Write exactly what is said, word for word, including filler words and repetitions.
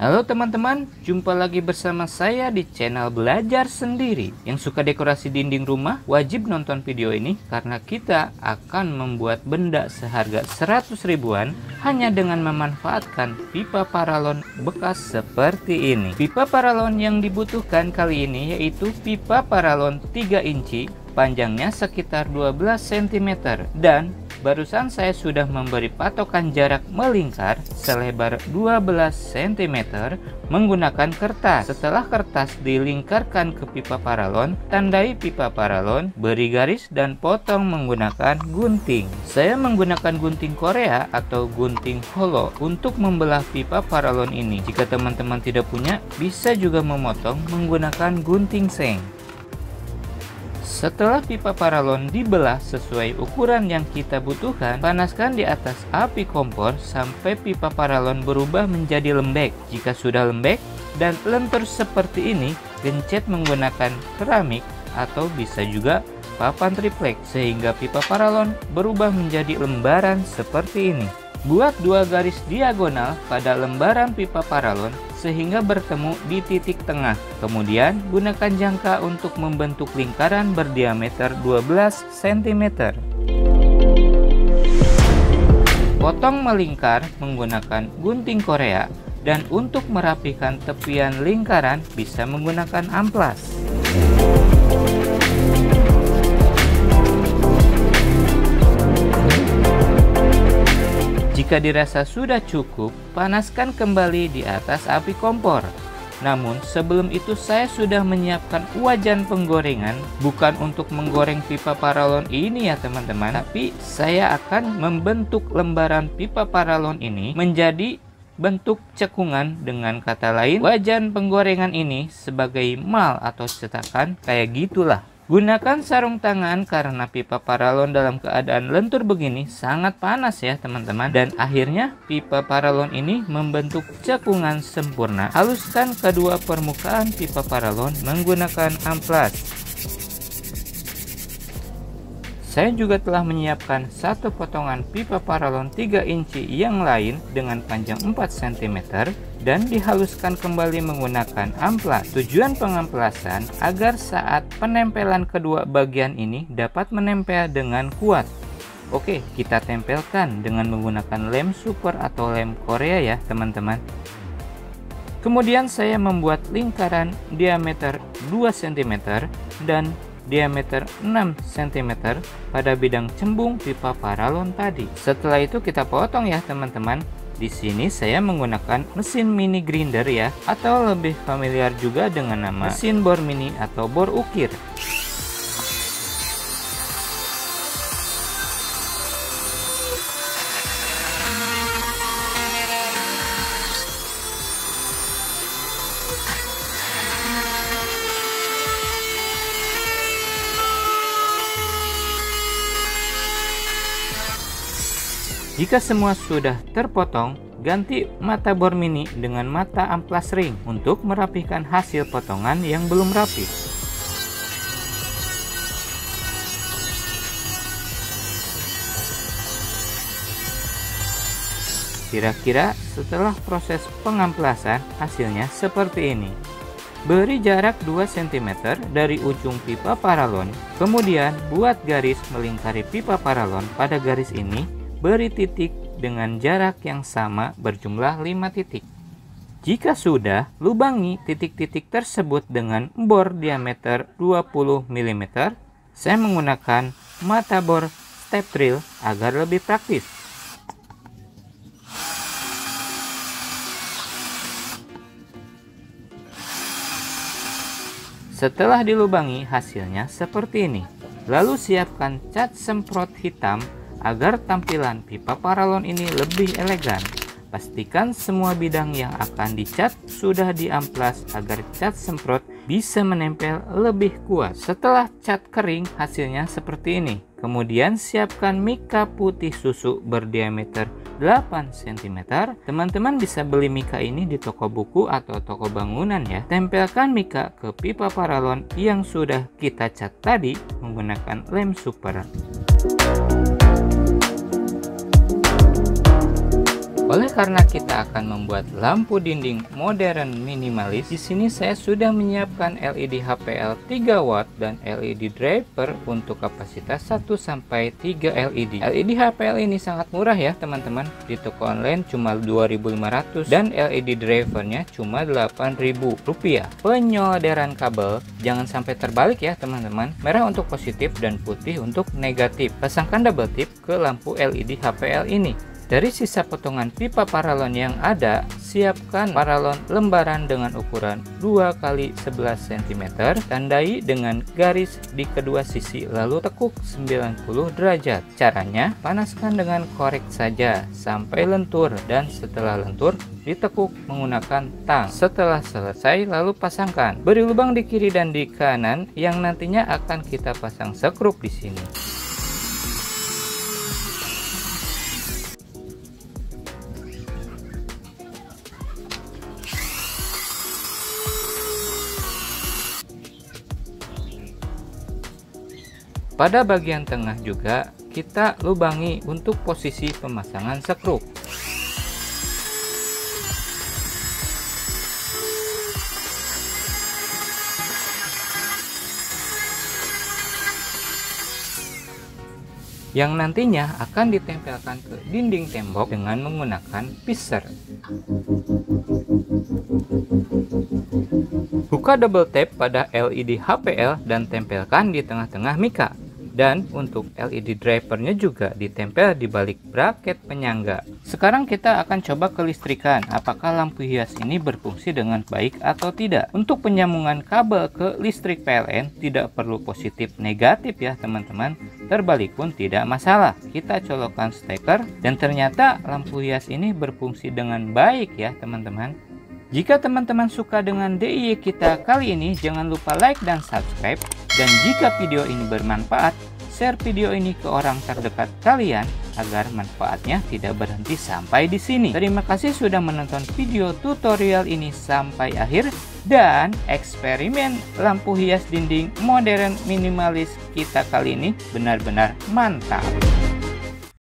Halo teman-teman, jumpa lagi bersama saya di channel Belajar Sendiri. Yang suka dekorasi dinding rumah wajib nonton video ini, karena kita akan membuat benda seharga seratus ribuan hanya dengan memanfaatkan pipa paralon bekas seperti ini. Pipa paralon yang dibutuhkan kali ini yaitu pipa paralon tiga inci, panjangnya sekitar dua belas sentimeter dan barusan saya sudah memberi patokan jarak melingkar selebar dua belas sentimeter menggunakan kertas. Setelah kertas dilingkarkan ke pipa paralon, tandai pipa paralon, beri garis dan potong menggunakan gunting. Saya menggunakan gunting Korea atau gunting hollow untuk membelah pipa paralon ini. Jika teman-teman tidak punya, bisa juga memotong menggunakan gunting seng. Setelah pipa paralon dibelah sesuai ukuran yang kita butuhkan, panaskan di atas api kompor sampai pipa paralon berubah menjadi lembek. Jika sudah lembek dan lentur seperti ini, gencet menggunakan keramik atau bisa juga papan triplek sehingga pipa paralon berubah menjadi lembaran seperti ini. Buat dua garis diagonal pada lembaran pipa paralon sehingga bertemu di titik tengah. Kemudian gunakan jangka untuk membentuk lingkaran berdiameter dua belas sentimeter. Potong melingkar menggunakan gunting Korea dan untuk merapikan tepian lingkaran bisa menggunakan amplas. Jika dirasa sudah cukup, panaskan kembali di atas api kompor. Namun sebelum itu saya sudah menyiapkan wajan penggorengan, bukan untuk menggoreng pipa paralon ini ya teman-teman, tapi saya akan membentuk lembaran pipa paralon ini menjadi bentuk cekungan. Dengan kata lain, wajan penggorengan ini sebagai mal atau cetakan kayak gitulah. Gunakan sarung tangan karena pipa paralon dalam keadaan lentur begini sangat panas ya teman-teman. Dan akhirnya pipa paralon ini membentuk cekungan sempurna. Haluskan kedua permukaan pipa paralon menggunakan amplas. Saya juga telah menyiapkan satu potongan pipa paralon tiga inci yang lain dengan panjang empat sentimeter dan dihaluskan kembali menggunakan amplas. Tujuan pengamplasan agar saat penempelan kedua bagian ini dapat menempel dengan kuat. Oke, kita tempelkan dengan menggunakan lem super atau lem Korea ya teman-teman. Kemudian saya membuat lingkaran diameter dua sentimeter dan diameter enam sentimeter pada bidang cembung pipa paralon tadi. Setelah itu kita potong ya teman-teman. Di sini saya menggunakan mesin mini grinder ya, atau lebih familiar juga dengan nama mesin bor mini atau bor ukir. Jika semua sudah terpotong, ganti mata bor mini dengan mata amplas ring untuk merapikan hasil potongan yang belum rapi. Kira-kira setelah proses pengamplasan hasilnya seperti ini. Beri jarak dua sentimeter dari ujung pipa paralon, kemudian buat garis melingkari pipa paralon. Pada garis ini beri titik dengan jarak yang sama berjumlah lima titik. Jika sudah, lubangi titik-titik tersebut dengan bor diameter dua puluh milimeter. Saya menggunakan mata bor step drill agar lebih praktis. Setelah dilubangi, hasilnya seperti ini. Lalu siapkan cat semprot hitam agar tampilan pipa paralon ini lebih elegan. Pastikan semua bidang yang akan dicat sudah diamplas agar cat semprot bisa menempel lebih kuat. Setelah cat kering, hasilnya seperti ini. Kemudian siapkan mika putih susu berdiameter delapan sentimeter. Teman-teman bisa beli mika ini di toko buku atau toko bangunan ya. Tempelkan mika ke pipa paralon yang sudah kita cat tadi menggunakan lem super. Oleh karena kita akan membuat lampu dinding modern minimalis, di sini saya sudah menyiapkan L E D H P L tiga watt dan L E D driver untuk kapasitas satu sampai tiga L E D. L E D H P L ini sangat murah ya teman-teman, di toko online cuma dua ribu lima ratus dan L E D drivernya cuma delapan ribu rupiah. Penyoderan kabel jangan sampai terbalik ya teman-teman, merah untuk positif dan putih untuk negatif. Pasangkan double tip ke lampu L E D H P L ini. Dari sisa potongan pipa paralon yang ada, siapkan paralon lembaran dengan ukuran dua kali sebelas sentimeter, tandai dengan garis di kedua sisi lalu tekuk sembilan puluh derajat. Caranya, panaskan dengan korek saja sampai lentur dan setelah lentur ditekuk menggunakan tang. Setelah selesai lalu pasangkan. Beri lubang di kiri dan di kanan yang nantinya akan kita pasang sekrup di sini. Pada bagian tengah juga kita lubangi untuk posisi pemasangan sekrup. Yang nantinya akan ditempelkan ke dinding tembok dengan menggunakan pisser. Buka double tape pada L E D H P L dan tempelkan di tengah-tengah mika. Dan untuk L E D drivernya juga ditempel di balik bracket penyangga. Sekarang kita akan coba kelistrikan, apakah lampu hias ini berfungsi dengan baik atau tidak. Untuk penyambungan kabel ke listrik P L N tidak perlu positif negatif ya teman-teman, terbalik pun tidak masalah. Kita colokkan steker dan ternyata lampu hias ini berfungsi dengan baik ya teman-teman. Jika teman-teman suka dengan D I Y kita kali ini, jangan lupa like dan subscribe. Dan jika video ini bermanfaat, share video ini ke orang terdekat kalian agar manfaatnya tidak berhenti sampai di sini. Terima kasih sudah menonton video tutorial ini sampai akhir. Dan eksperimen lampu hias dinding modern minimalis kita kali ini benar-benar mantap.